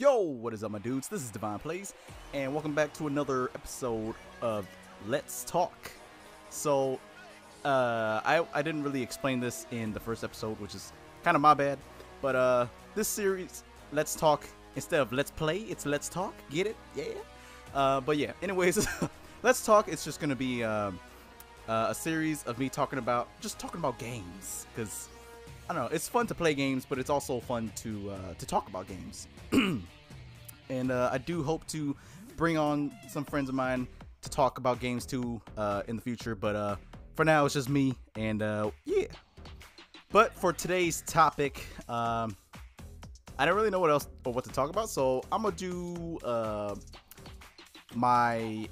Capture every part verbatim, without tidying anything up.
Yo, what is up, my dudes? This is Divine Plays, and welcome back to another episode of Let's Talk. So, uh, I, I didn't really explain this in the first episode, which is kind of my bad, but uh, this series, Let's Talk, instead of Let's Play, it's Let's Talk. Get it? Yeah. Uh, but yeah, anyways, Let's Talk, it's just going to be um, uh, a series of me talking about, just talking about games, because I don't know, it's fun to play games, but it's also fun to uh, to talk about games. And uh, I do hope to bring on some friends of mine to talk about games too uh, in the future. But uh, for now, it's just me, and uh, yeah. But for today's topic, um, I don't really know what else or what to talk about, so I'm gonna do uh, my,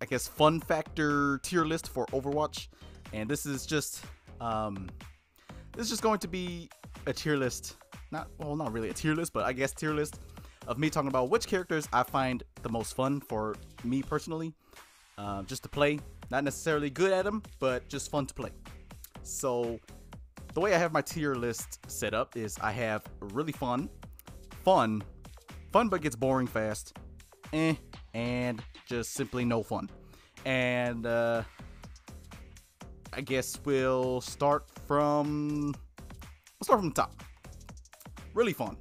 I guess, fun factor tier list for Overwatch, and this is just. Um, This is just going to be a tier list, not, well, not really a tier list, but I guess tier list of me talking about which characters I find the most fun for me personally, uh, just to play. Not necessarily good at them, but just fun to play. So the way I have my tier list set up is I have really fun, fun, fun but gets boring fast, eh, and just simply no fun. And uh, I guess we'll start from we'll start from the top. Really fun.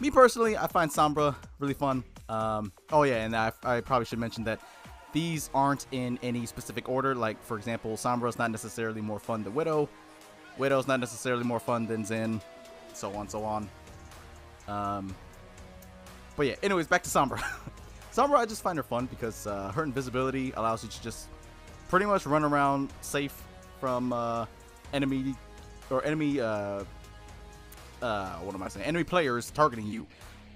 Me personally, I find Sombra really fun. Um, oh yeah, and I, I probably should mention that these aren't in any specific order. Like for example, Sombra's not necessarily more fun than Widow. Widow's not necessarily more fun than Zen. So on, so on. Um, but yeah, anyways, back to Sombra. Sombra, I just find her fun because uh, her invisibility allows you to just pretty much run around safe from uh, enemy or enemy uh, uh, what am I saying? Enemy players targeting you.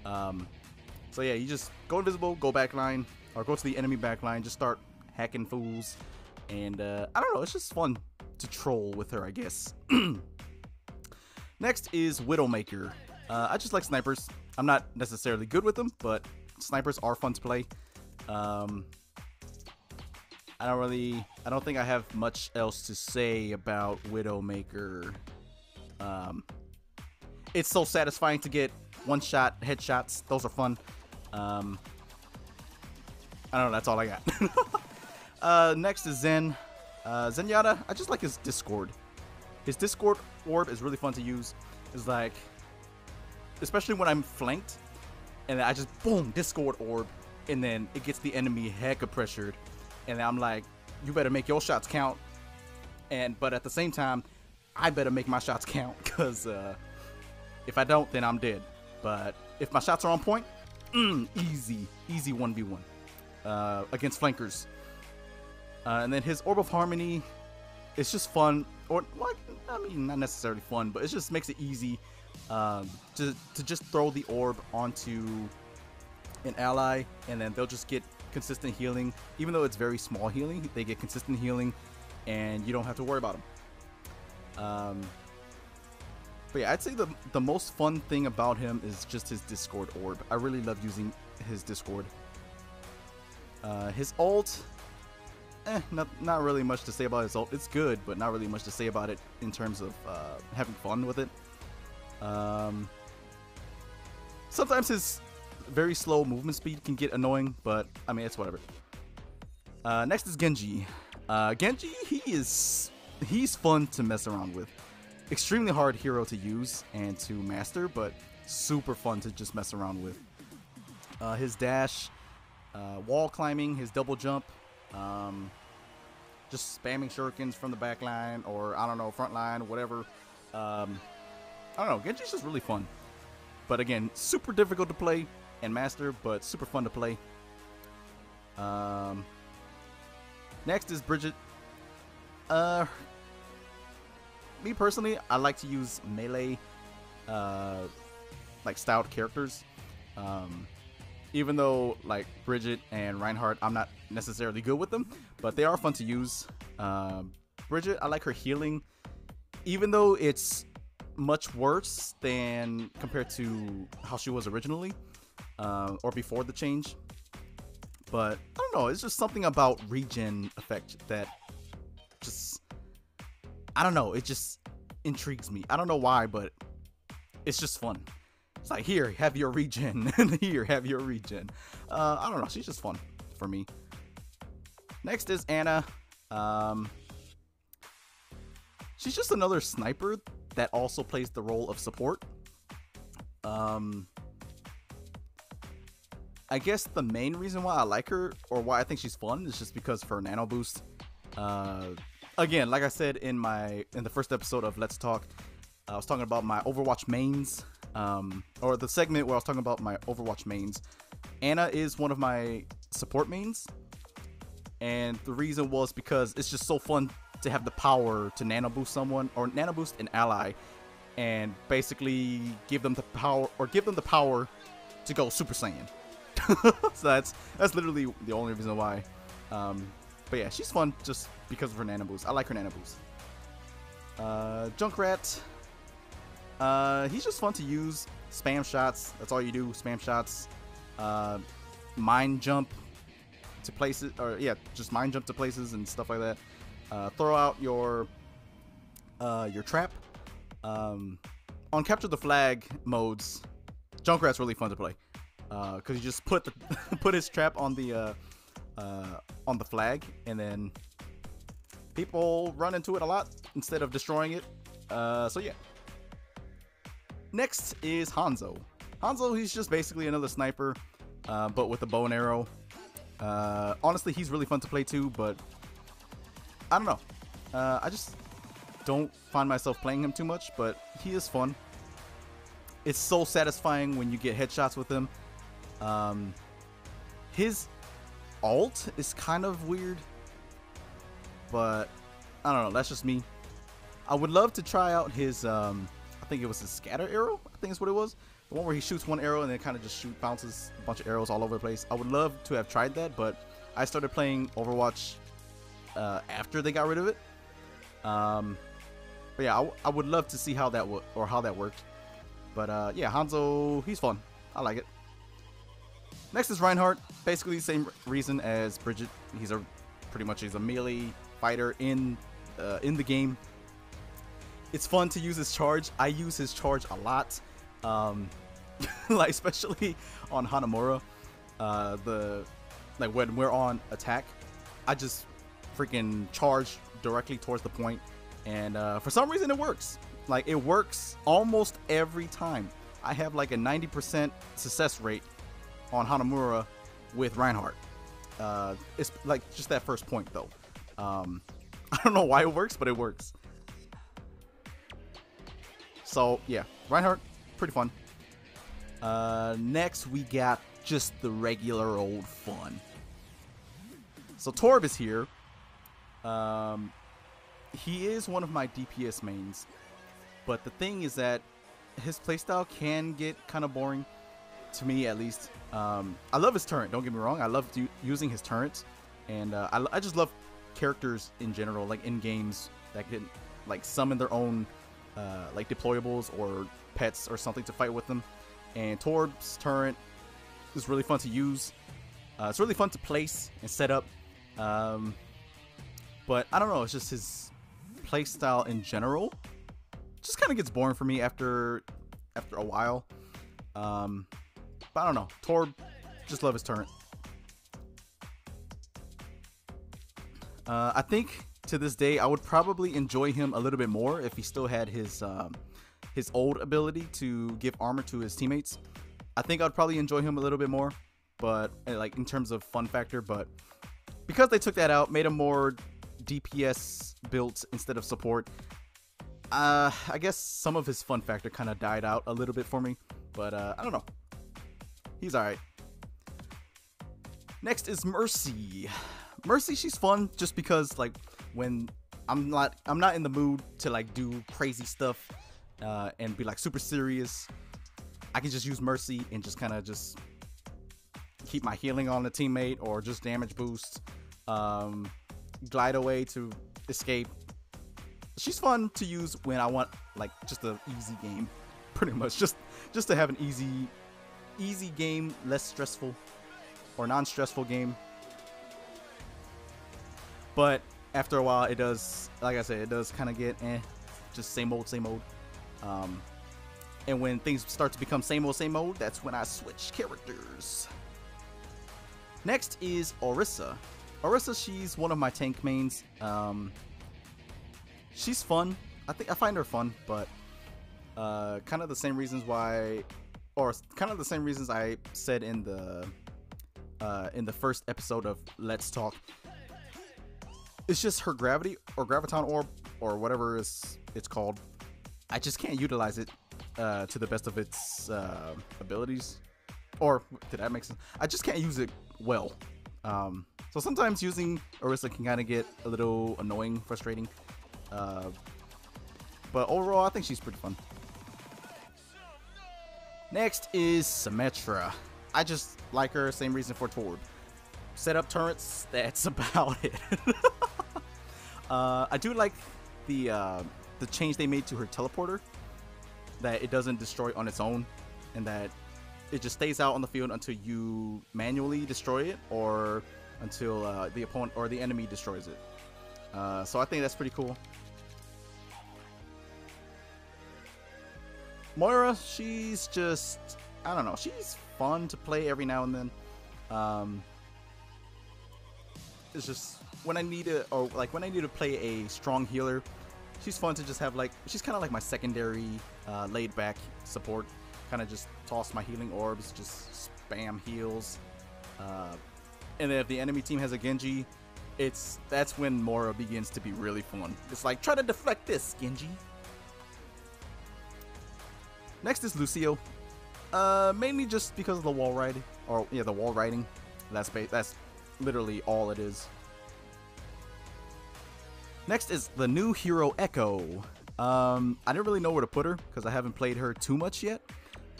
Um, so yeah, you just go invisible, go back line, or go to the enemy back line. Just start hacking fools, and uh, I don't know. It's just fun to troll with her, I guess. Next is Widowmaker. Uh, I just like snipers. I'm not necessarily good with them, but snipers are fun to play. Um, I don't really, I don't think I have much else to say about Widowmaker. Um, it's so satisfying to get one-shot headshots. Those are fun. Um, I don't know, that's all I got. uh, next is Zen. Uh, Zenyatta, I just like his Discord. His Discord orb is really fun to use. It's like, especially when I'm flanked, and I just, boom, Discord orb, and then it gets the enemy hecka pressured. And I'm like, you better make your shots count. And but at the same time, I better make my shots count, because uh, if I don't, then I'm dead. But if my shots are on point, mm, easy, easy one v one uh, against flankers. Uh, and then his Orb of Harmony, it's just fun. Or like, I mean, not necessarily fun, but it just makes it easy um, to, to just throw the orb onto an ally, and then they'll just get consistent healing. Even though it's very small healing, they get consistent healing, and you don't have to worry about them. Um, but yeah, I'd say the the most fun thing about him is just his Discord orb. I really love using his Discord. Uh, his ult, eh, not not really much to say about his ult. It's good, but not really much to say about it in terms of uh, having fun with it. Um, sometimes his very slow movement speed can get annoying, but I mean, it's whatever. Uh, next is Genji. Uh, Genji, he is he's fun to mess around with. Extremely hard hero to use and to master, but super fun to just mess around with. Uh, his dash, uh, wall climbing, his double jump, um, just spamming shurikens from the back line, or I don't know, front line, whatever. Um, I don't know, Genji's just really fun. But again, super difficult to play and master, but super fun to play. Um, next is Bridget. Uh, me personally, I like to use melee, uh, like styled characters. Um, even though like Bridget and Reinhardt, I'm not necessarily good with them, but they are fun to use. Um, Bridget, I like her healing, even though it's much worse than compared to how she was originally. Uh, or before the change, but I don't know, it's just something about regen effect that just, I don't know, it just intrigues me. I don't know why, but it's just fun. It's like, here, have your regen. Here, have your regen. Uh, I don't know. She's just fun for me. Next is Anna. Um, she's just another sniper that also plays the role of support. Um, I guess the main reason why I like her, or why I think she's fun, is just because of her nano boost. Uh, again, like I said in my in the first episode of Let's Talk, I was talking about my Overwatch mains, um, or the segment where I was talking about my Overwatch mains. Anna is one of my support mains, and the reason was because it's just so fun to have the power to nano boost someone, or nano boost an ally, and basically give them the power, or give them the power to go Super Saiyan. So that's that's literally the only reason why. Um, but yeah, she's fun just because of her nano boost. I like her nano boost. Uh, Junkrat. Uh, he's just fun to use. Spam shots. That's all you do. Spam shots. Uh, mind jump to places, or yeah, just mind jump to places and stuff like that. Uh, throw out your uh, your trap. Um, on capture the flag modes, Junkrat's really fun to play. Uh, cause he just put the, put his trap on the uh, uh, on the flag, and then people run into it a lot instead of destroying it. Uh, so yeah. Next is Hanzo. Hanzo, he's just basically another sniper, uh, but with a bow and arrow. Uh, honestly, he's really fun to play too, but I don't know. Uh, I just don't find myself playing him too much, but he is fun. It's so satisfying when you get headshots with him. Um, his ult is kind of weird, but I don't know, that's just me. I would love to try out his, um, I think it was his scatter arrow, I think is what it was. The one where he shoots one arrow and then kind of just shoot, bounces a bunch of arrows all over the place. I would love to have tried that, but I started playing Overwatch uh, after they got rid of it. Um, but yeah, I, I would love to see how that would, or how that worked. But uh, yeah, Hanzo, he's fun. I like it. Next is Reinhardt. Basically the same reason as Bridget. He's a pretty much he's a melee fighter in uh, in the game. It's fun to use his charge. I use his charge a lot, um, like especially on Hanamura. Uh, the like when we're on attack, I just freaking charge directly towards the point, and uh, for some reason it works. Like, it works almost every time. I have like a ninety percent success rate on Hanamura with Reinhardt. Uh, it's like just that first point though. Um, I don't know why it works, but it works. So yeah, Reinhardt, pretty fun. Uh, next we got just the regular old fun. So Torb is here. Um, he is one of my D P S mains. But the thing is that his playstyle can get kind of boring, to me at least. Um, I love his turret, don't get me wrong. I love using his turrets, and uh, I, I just love characters in general, like in games that can like summon their own uh, like deployables or pets or something to fight with them. And Torb's turret is really fun to use. Uh, it's really fun to place and set up. Um, but I don't know, it's just his playstyle in general just kind of gets boring for me after after a while. Um, but I don't know. Torb, just love his turret. Uh, I think to this day I would probably enjoy him a little bit more if he still had his um, his old ability to give armor to his teammates. I think I'd probably enjoy him a little bit more, but like in terms of fun factor. But because they took that out, made him more D P S built instead of support. Uh, I guess some of his fun factor kind of died out a little bit for me, but uh, I don't know. He's alright. Next is Mercy. Mercy, she's fun just because like when I'm not I'm not in the mood to like do crazy stuff uh, and be like super serious, I can just use Mercy and just kind of just keep my healing on the teammate or just damage boost, um, glide away to escape. She's fun to use when I want like just an easy game, pretty much just just to have an easy easy game, less stressful or non-stressful game. But after a while it does, like I said, it does kind of get eh, just same old same old. Um, And when things start to become same old, same old, that's when I switch characters. Next is Orisa. Orisa, she's one of my tank mains. Um, she's fun. I think I find her fun, but uh, kind of the same reasons why, or kind of the same reasons I said in the uh, in the first episode of Let's Talk. It's just her gravity or graviton orb or whatever is it's called. I just can't utilize it uh, to the best of its uh, abilities. Or did that make sense? I just can't use it well. Um, so sometimes using Orisa can kind of get a little annoying, frustrating. Uh, but overall, I think she's pretty fun. Next is Symmetra. I just like her. Same reason for Torb. Set up turrets. That's about it. uh, I do like the uh, the change they made to her teleporter. That it doesn't destroy on its own, and that it just stays out on the field until you manually destroy it, or until uh, the opponent or the enemy destroys it. Uh, so I think that's pretty cool. Moira, she's just, I don't know, she's fun to play every now and then. Um, it's just when I need a, or like when I need to play a strong healer, she's fun to just have like, she's kind of like my secondary uh, laid back support. Kind of just toss my healing orbs, just spam heals. Uh, and then if the enemy team has a Genji, it's that's when Moira begins to be really fun. It's like, try to deflect this, Genji. Next is Lucio. Uh, mainly just because of the wall ride, or yeah, the wall riding. That's that's literally all it is. Next is the new hero Echo. Um, I didn't really know where to put her because I haven't played her too much yet.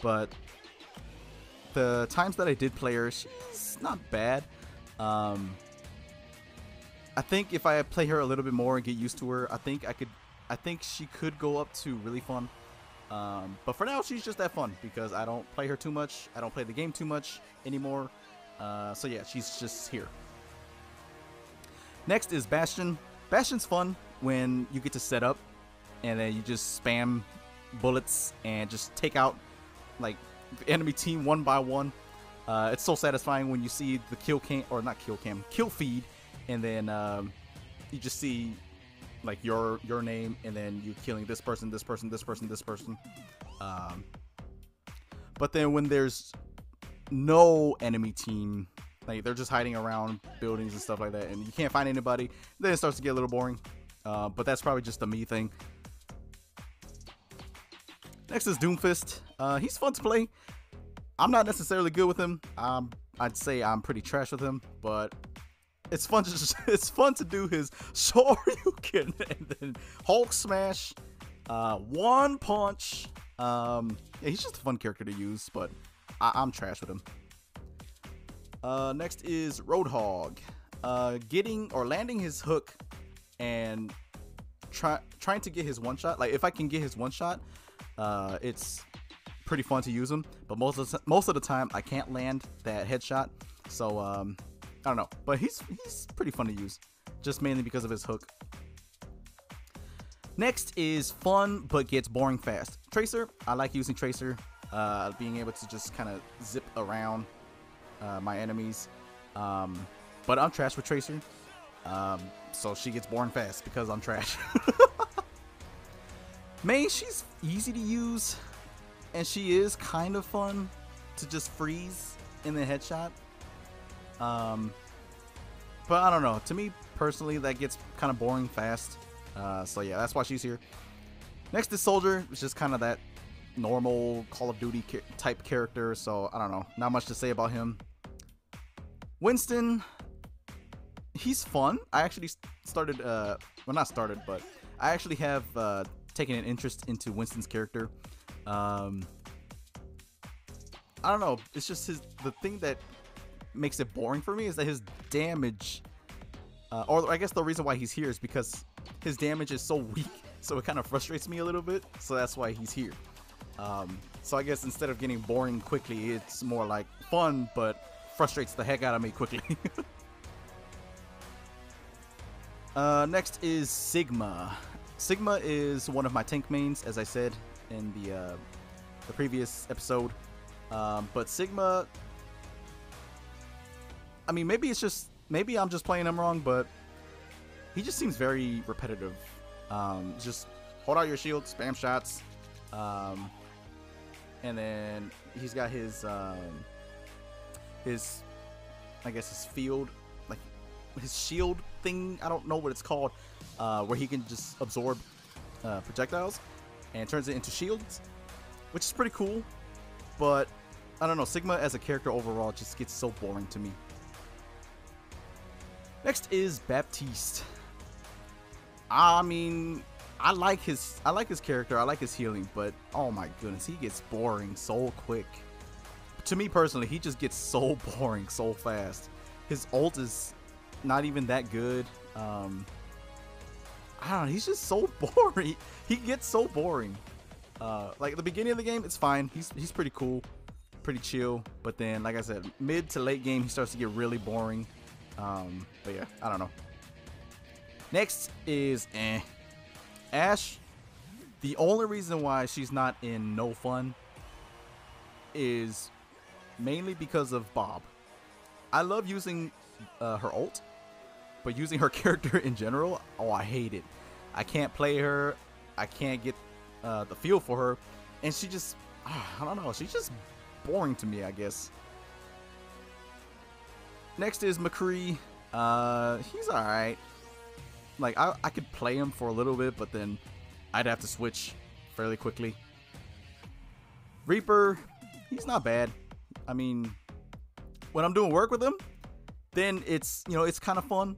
But the times that I did play her, she's not bad. Um, I think if I play her a little bit more and get used to her, I think I could. I think she could go up to really fun. Um, but for now, she's just that fun because I don't play her too much. I don't play the game too much anymore. Uh, so yeah, she's just here. Next is Bastion. Bastion's fun when you get to set up and then you just spam bullets and just take out like enemy team one by one. Uh, it's so satisfying when you see the kill cam, or not kill cam, kill feed, and then um, you just see like your your name, and then you killing this person, this person, this person, this person. Um, but then when there's no enemy team, like they're just hiding around buildings and stuff like that, and you can't find anybody, then it starts to get a little boring. Uh, but that's probably just a me thing. Next is Doomfist. Uh, he's fun to play. I'm not necessarily good with him. Um, I'd say I'm pretty trash with him, but it's fun to just, it's fun to do his Shoryuken and then Hulk Smash, uh, one punch. Um, yeah, he's just a fun character to use, but I, I'm trash with him. Uh, next is Roadhog. Uh, getting or landing his hook and try trying to get his one shot. Like if I can get his one shot. Uh, it's pretty fun to use them, but most of the, most of the time I can't land that headshot, so um, I don't know. But he's he's pretty fun to use, just mainly because of his hook. Next is fun but gets boring fast. Tracer, I like using Tracer, uh, being able to just kind of zip around uh, my enemies, um, but I'm trash with Tracer, um, so she gets boring fast because I'm trash. May, she's easy to use, and she is kind of fun to just freeze in the headshot. Um, but I don't know. To me, personally, that gets kind of boring fast. Uh, so yeah, that's why she's here. Next is Soldier, which is kind of that normal Call of Duty ca- type character. So I don't know. Not much to say about him. Winston, he's fun. I actually started, uh, well, not started, but I actually have... Uh, taking an interest into Winston's character. um, I don't know, it's just his the thing that makes it boring for me is that his damage, uh, or I guess the reason why he's here is because his damage is so weak, so it kind of frustrates me a little bit, so that's why he's here. Um, so I guess instead of getting boring quickly, it's more like fun but frustrates the heck out of me quickly. uh, next is Sigma. Sigma is one of my tank mains, as I said in the uh, the previous episode. Um, but Sigma, I mean, maybe it's just, maybe I'm just playing him wrong, but he just seems very repetitive. Um, just hold out your shield, spam shots. Um, and then he's got his, um, his, I guess his field, like his shield thing. I don't know what it's called, uh, where he can just absorb uh, projectiles and turns it into shields, which is pretty cool. But I don't know, Sigma as a character overall just gets so boring to me. Next is Baptiste. I mean, I like his I like his character, I like his healing, but oh my goodness, he gets boring so quick. To me personally, he just gets so boring so fast. His ult is not even that good. Um, I don't know, he's just so boring. He gets so boring. Uh, like at the beginning of the game, it's fine. He's he's pretty cool, pretty chill. But then, like I said, mid to late game, he starts to get really boring. Um, but yeah, I don't know. Next is eh. Ashe. The only reason why she's not in No Fun is mainly because of Bob. I love using uh, her ult, but using her character in general, oh, I hate it. I can't play her. I can't get uh, the feel for her, and she just, oh, I don't know. She's just boring to me, I guess. Next is McCree. Uh, he's all right. Like I, I could play him for a little bit, but then I'd have to switch fairly quickly. Reaper, he's not bad. I mean, when I'm doing work with him, then it's, you know, it's kind of fun.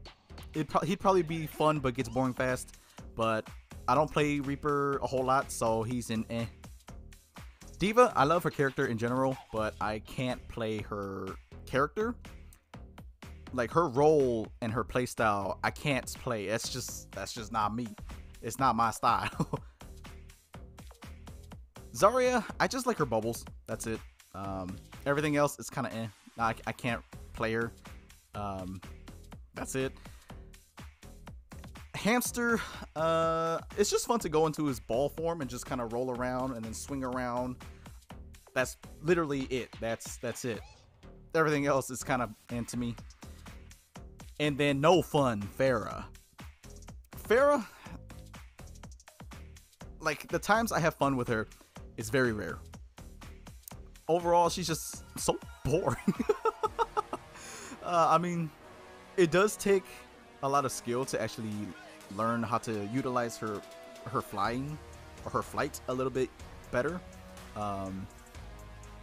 It pro he'd probably be fun, but gets boring fast. But I don't play Reaper a whole lot, so he's in eh. D.Va, I love her character in general, but I can't play her character. Like her role and her play style, I can't play. That's just that's just not me. It's not my style. Zarya, I just like her bubbles. That's it. Um, everything else is kind of eh. I, I can't play her. Um, that's it. Hamster, uh, it's just fun to go into his ball form and just kind of roll around and then swing around. That's literally it. That's that's it. Everything else is kind of eh to me. And then No Fun, Pharah. Pharah, like the times I have fun with her, is very rare. Overall, she's just so boring. uh, I mean, it does take a lot of skill to actually learn how to utilize her, her flying or her flight a little bit better. Um,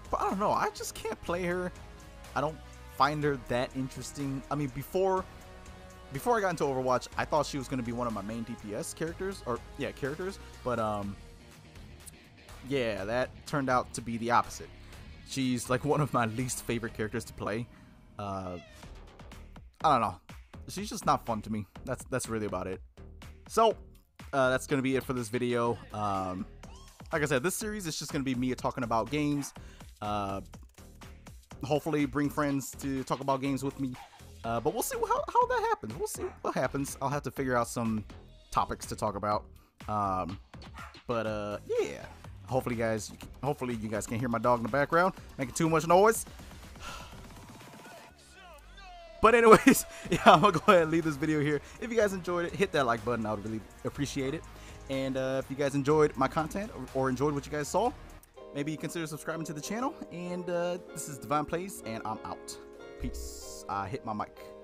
but I don't know. I just can't play her. I don't find her that interesting. I mean, before before I got into Overwatch, I thought she was going to be one of my main D P S characters, or yeah, characters, but um yeah, that turned out to be the opposite. She's like one of my least favorite characters to play. uh I don't know, she's just not fun to me. That's that's really about it. So uh that's going to be it for this video. Um like I said, this series is just going to be me talking about games. uh Hopefully bring friends to talk about games with me, uh, but we'll see how, how that happens. We'll see what happens. I'll have to figure out some topics to talk about. Um, but uh, yeah, hopefully guys, hopefully you guys can hear my dog in the background making too much noise. But anyways, yeah, I'm gonna go ahead and leave this video here. If you guys enjoyed it, hit that like button. I would really appreciate it. And uh, if you guys enjoyed my content or, or enjoyed what you guys saw, maybe consider subscribing to the channel. And uh, this is Divine Plays, and I'm out. Peace. I hit my mic.